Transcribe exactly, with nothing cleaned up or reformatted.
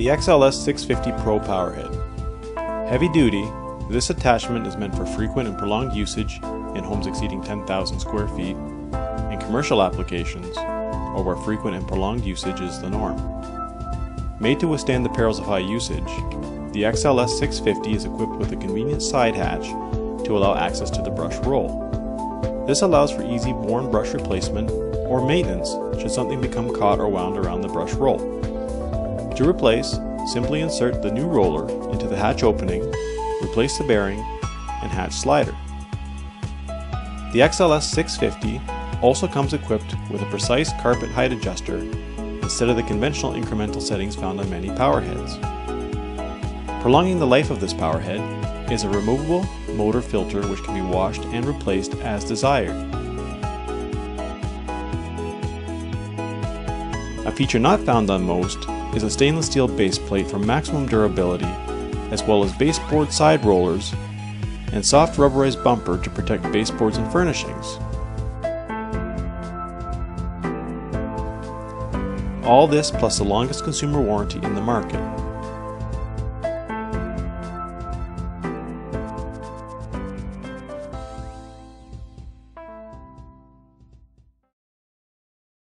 the X L S six fifty Pro Powerhead. Heavy duty, this attachment is meant for frequent and prolonged usage in homes exceeding ten thousand square feet, in commercial applications, or where frequent and prolonged usage is the norm. Made to withstand the perils of high usage, the X L S six fifty is equipped with a convenient side hatch to allow access to the brush roll. This allows for easy worn brush replacement or maintenance should something become caught or wound around the brush roll. To replace, simply insert the new roller into the hatch opening, replace the bearing, and hatch slider. The X L S six fifty also comes equipped with a precise carpet height adjuster instead of the conventional incremental settings found on many Powerheads. Prolonging the life of this Powerhead is a removable motor filter which can be washed and replaced as desired. A feature not found on most is a stainless steel base plate for maximum durability, as well as baseboard side rollers and soft rubberized bumper to protect baseboards and furnishings. All this plus the longest consumer warranty in the market.